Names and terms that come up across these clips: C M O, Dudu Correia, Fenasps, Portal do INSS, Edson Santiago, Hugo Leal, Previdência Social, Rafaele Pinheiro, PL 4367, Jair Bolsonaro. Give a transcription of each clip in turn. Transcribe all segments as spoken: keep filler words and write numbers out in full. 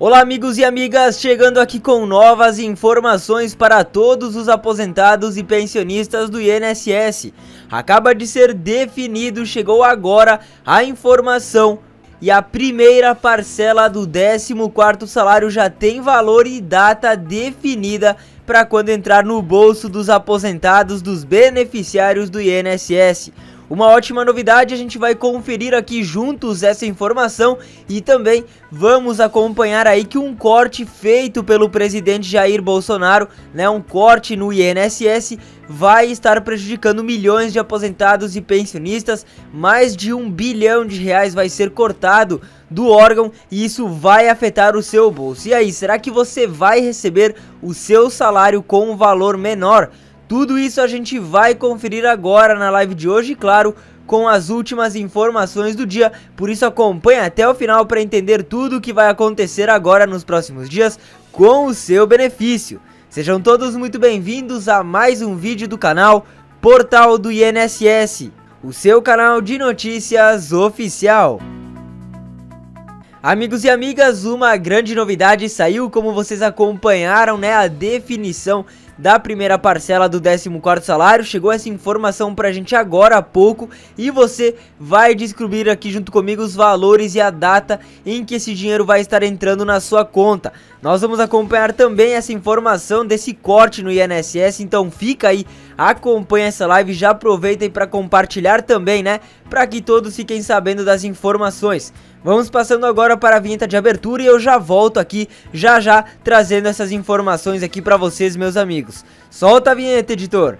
Olá amigos e amigas, chegando aqui com novas informações para todos os aposentados e pensionistas do I N S S. Acaba de ser definido, chegou agora a informação e a primeira parcela do décimo quarto salário já tem valor e data definida para quando entrar no bolso dos aposentados, dos beneficiários do I N S S. Uma ótima novidade, a gente vai conferir aqui juntos essa informação e também vamos acompanhar aí que um corte feito pelo presidente Jair Bolsonaro, né, um corte no I N S S, vai estar prejudicando milhões de aposentados e pensionistas. Mais de um bilhão de reais vai ser cortado do órgão e isso vai afetar o seu bolso. E aí, será que você vai receber o seu salário com um valor menor? Tudo isso a gente vai conferir agora na live de hoje, claro, com as últimas informações do dia. Por isso acompanha até o final para entender tudo o que vai acontecer agora nos próximos dias com o seu benefício. Sejam todos muito bem-vindos a mais um vídeo do canal Portal do I N S S, o seu canal de notícias oficial. Amigos e amigas, uma grande novidade saiu, como vocês acompanharam, né, a definição da primeira parcela do décimo quarto salário. Chegou essa informação pra gente agora há pouco e você vai descobrir aqui junto comigo os valores e a data em que esse dinheiro vai estar entrando na sua conta. Nós vamos acompanhar também essa informação desse corte no I N S S, então fica aí, acompanha essa live, já aproveitem para compartilhar também, né, para que todos fiquem sabendo das informações. Vamos passando agora para a vinheta de abertura e eu já volto aqui, já já, trazendo essas informações aqui para vocês, meus amigos. Solta a vinheta, editor!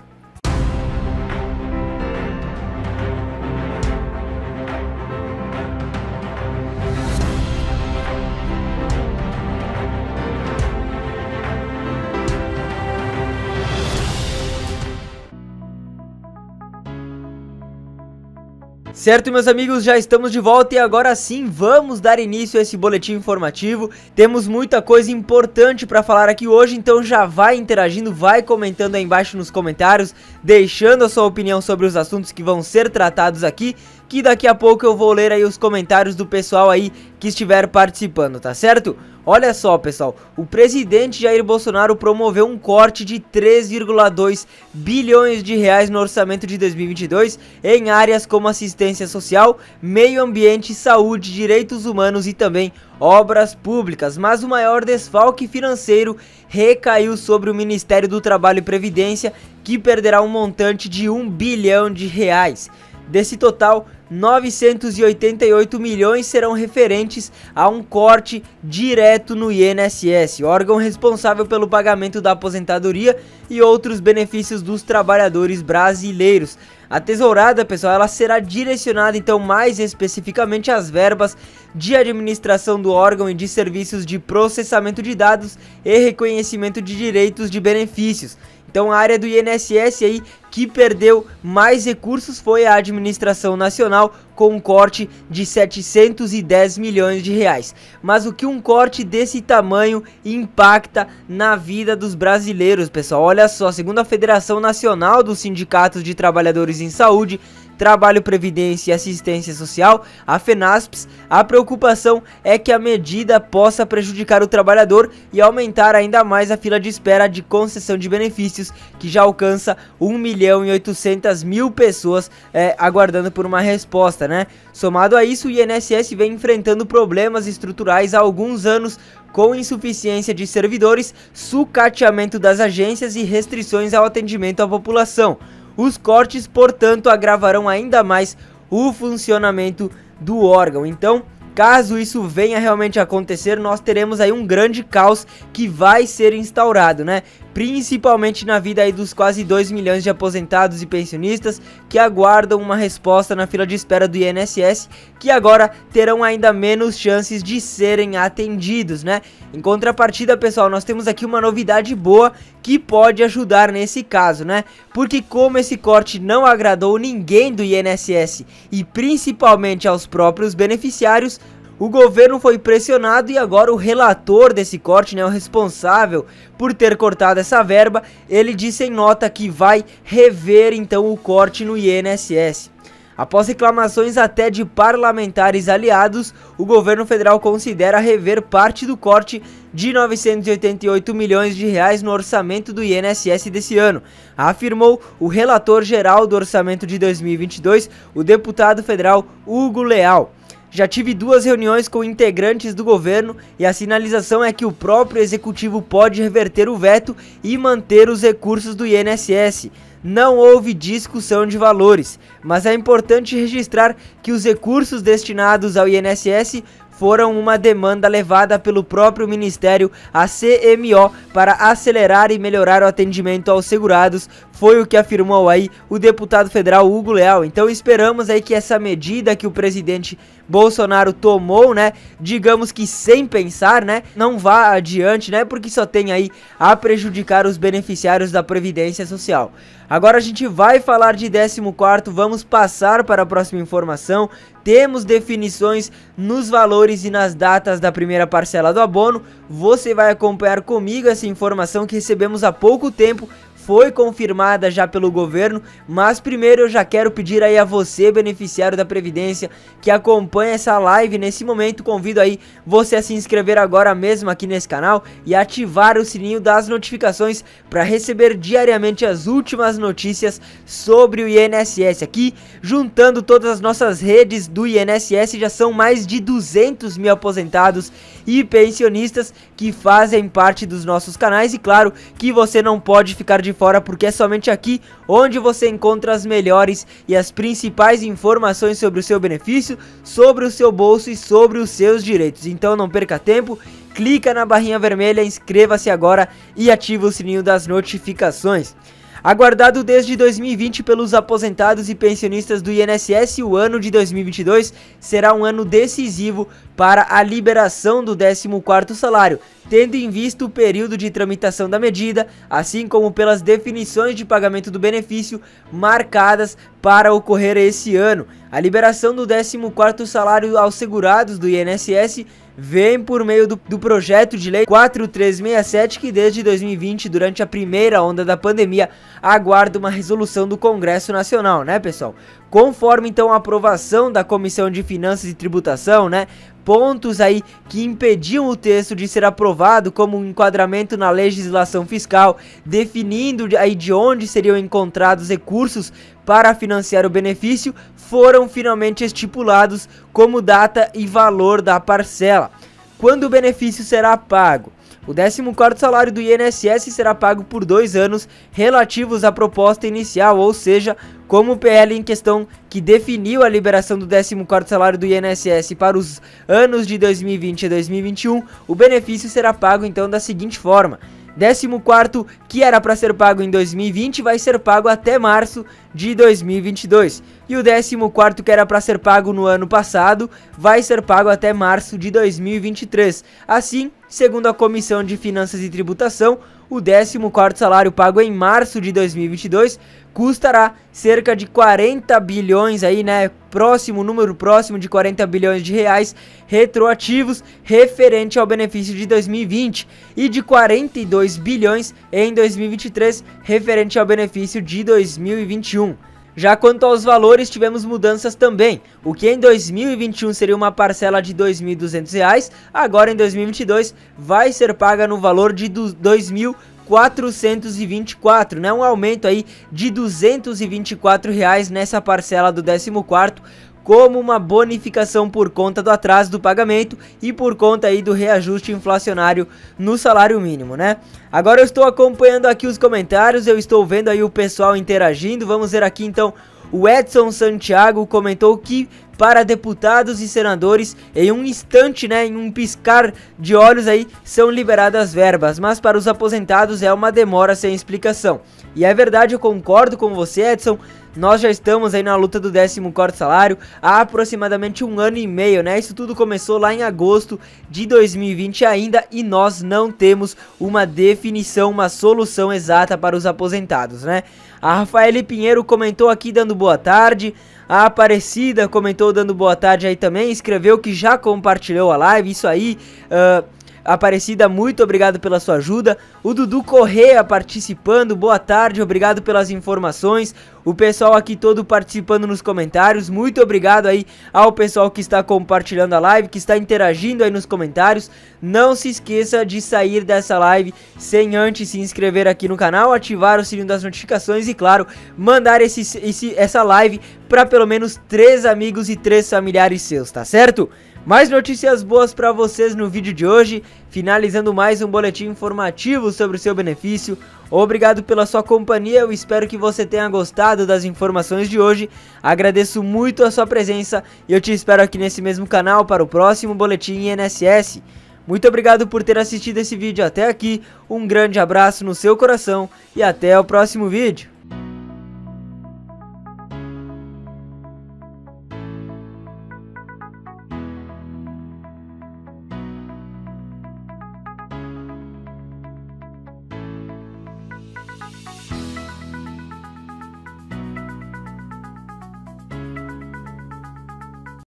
Certo, meus amigos, já estamos de volta e agora sim vamos dar início a esse boletim informativo. Temos muita coisa importante para falar aqui hoje, então já vai interagindo, vai comentando aí embaixo nos comentários, deixando a sua opinião sobre os assuntos que vão ser tratados aqui, que daqui a pouco eu vou ler aí os comentários do pessoal aí que estiver participando, tá certo? Olha só, pessoal, o presidente Jair Bolsonaro promoveu um corte de três vírgula dois bilhões de reais no orçamento de dois mil e vinte e dois em áreas como assistência social, meio ambiente, saúde, direitos humanos e também obras públicas. Mas o maior desfalque financeiro recaiu sobre o Ministério do Trabalho e Previdência, que perderá um montante de um bilhão de reais. Desse total, novecentos e oitenta e oito milhões serão referentes a um corte direto no I N S S, órgão responsável pelo pagamento da aposentadoria e outros benefícios dos trabalhadores brasileiros. A tesourada, pessoal, ela será direcionada então mais especificamente às verbas de administração do órgão e de serviços de processamento de dados e reconhecimento de direitos de benefícios. Então a área do I N S S aí que perdeu mais recursos foi a administração nacional, com um corte de setecentos e dez milhões de reais. Mas o que um corte desse tamanho impacta na vida dos brasileiros, pessoal? Olha só, segundo a Federação Nacional dos Sindicatos de Trabalhadores em Saúde, Trabalho, Previdência e Assistência Social, a Fenasps, a preocupação é que a medida possa prejudicar o trabalhador e aumentar ainda mais a fila de espera de concessão de benefícios, que já alcança um milhão e oitocentas mil pessoas é, aguardando por uma resposta, né? Somado a isso, o I N S S vem enfrentando problemas estruturais há alguns anos, com insuficiência de servidores, sucateamento das agências e restrições ao atendimento à população. Os cortes, portanto, agravarão ainda mais o funcionamento do órgão. Então, caso isso venha realmente acontecer, nós teremos aí um grande caos que vai ser instaurado, né? Principalmente na vida aí dos quase dois milhões de aposentados e pensionistas que aguardam uma resposta na fila de espera do I N S S, que agora terão ainda menos chances de serem atendidos, né? Em contrapartida, pessoal, nós temos aqui uma novidade boa que pode ajudar nesse caso, né? Porque como esse corte não agradou ninguém do I N S S e principalmente aos próprios beneficiários, o governo foi pressionado e agora o relator desse corte, né, o responsável por ter cortado essa verba, ele disse em nota que vai rever então o corte no I N S S. Após reclamações até de parlamentares aliados, o governo federal considera rever parte do corte de novecentos e oitenta e oito milhões de reais no orçamento do I N S S desse ano, afirmou o relator geral do orçamento de dois mil e vinte e dois, o deputado federal Hugo Leal. Já tive duas reuniões com integrantes do governo e a sinalização é que o próprio executivo pode reverter o veto e manter os recursos do I N S S. Não houve discussão de valores, mas é importante registrar que os recursos destinados ao I N S S foram uma demanda levada pelo próprio Ministério à C M O para acelerar e melhorar o atendimento aos segurados, foi o que afirmou aí o deputado federal Hugo Leal. Então esperamos aí que essa medida que o presidente Bolsonaro tomou, né, digamos que sem pensar, né, não vá adiante, né, porque só tem aí a prejudicar os beneficiários da Previdência Social. Agora a gente vai falar de décimo quarto, vamos passar para a próxima informação. Temos definições nos valores e nas datas da primeira parcela do abono. Você vai acompanhar comigo essa informação que recebemos há pouco tempo. Foi confirmada já pelo governo, mas primeiro eu já quero pedir aí a você, beneficiário da Previdência, que acompanha essa live nesse momento, convido aí você a se inscrever agora mesmo aqui nesse canal e ativar o sininho das notificações para receber diariamente as últimas notícias sobre o I N S S. Aqui, juntando todas as nossas redes do I N S S, já são mais de duzentos mil aposentados e pensionistas que fazem parte dos nossos canais e claro que você não pode ficar de fora, porque é somente aqui onde você encontra as melhores e as principais informações sobre o seu benefício, sobre o seu bolso e sobre os seus direitos. Então não perca tempo, clica na barrinha vermelha, inscreva-se agora e ativa o sininho das notificações. Aguardado desde dois mil e vinte pelos aposentados e pensionistas do I N S S, o ano de dois mil e vinte e dois será um ano decisivo para a liberação do décimo quarto salário, tendo em vista o período de tramitação da medida, assim como pelas definições de pagamento do benefício marcadas para ocorrer esse ano. A liberação do décimo quarto salário aos segurados do I N S S vem por meio do, do projeto de lei quatro três seis sete, que desde dois mil e vinte, durante a primeira onda da pandemia, aguarda uma resolução do Congresso Nacional, né, pessoal? Conforme então a aprovação da Comissão de Finanças e Tributação, né, pontos aí que impediam o texto de ser aprovado, como um enquadramento na legislação fiscal, definindo aí de onde seriam encontrados recursos para financiar o benefício, foram finalmente estipulados como data e valor da parcela. Quando o benefício será pago? O décimo quarto salário do I N S S será pago por dois anos relativos à proposta inicial, ou seja, como o P L em questão que definiu a liberação do décimo quarto salário do I N S S para os anos de dois mil e vinte e dois mil e vinte e um, o benefício será pago então da seguinte forma: décimo quarto, que era para ser pago em dois mil e vinte, vai ser pago até março de dois mil e vinte e dois. E o décimo quarto, que era para ser pago no ano passado, vai ser pago até março de dois mil e vinte e três. Assim, segundo a Comissão de Finanças e Tributação, o décimo quarto salário pago em março de dois mil e vinte e dois custará cerca de quarenta bilhões aí, né? Próximo, número próximo de quarenta bilhões de reais retroativos referente ao benefício de dois mil e vinte e de quarenta e dois bilhões em dois mil e vinte e três referente ao benefício de dois mil e vinte e um. Já quanto aos valores, tivemos mudanças também. O que em dois mil e vinte e um seria uma parcela de dois mil e duzentos reais, agora em dois mil e vinte e dois vai ser paga no valor de dois mil quatrocentos e vinte e quatro reais, né? Um aumento aí de duzentos e vinte e quatro reais nessa parcela do décimo quarto, como uma bonificação por conta do atraso do pagamento e por conta aí do reajuste inflacionário no salário mínimo, né? Agora eu estou acompanhando aqui os comentários, eu estou vendo aí o pessoal interagindo, vamos ver aqui então. O Edson Santiago comentou que para deputados e senadores, em um instante, né, em um piscar de olhos aí, são liberadas verbas, mas para os aposentados é uma demora sem explicação. E é verdade, eu concordo com você, Edson. Nós já estamos aí na luta do décimo quarto salário há aproximadamente um ano e meio, né? Isso tudo começou lá em agosto de dois mil e vinte ainda e nós não temos uma definição, uma solução exata para os aposentados, né? A Rafaele Pinheiro comentou aqui dando boa tarde. A Aparecida comentou dando boa tarde aí também, escreveu que já compartilhou a live, isso aí. Uh, Aparecida, muito obrigado pela sua ajuda. O Dudu Correia participando, boa tarde, obrigado pelas informações. O pessoal aqui todo participando nos comentários, muito obrigado aí ao pessoal que está compartilhando a live, que está interagindo aí nos comentários. Não se esqueça de sair dessa live sem antes se inscrever aqui no canal, ativar o sininho das notificações e, claro, mandar esse, esse, essa live para pelo menos três amigos e três familiares seus, tá certo? Mais notícias boas para vocês no vídeo de hoje, finalizando mais um boletim informativo sobre o seu benefício. Obrigado pela sua companhia, eu espero que você tenha gostado das informações de hoje. Agradeço muito a sua presença e eu te espero aqui nesse mesmo canal para o próximo boletim I N S S. Muito obrigado por ter assistido esse vídeo até aqui, um grande abraço no seu coração e até o próximo vídeo.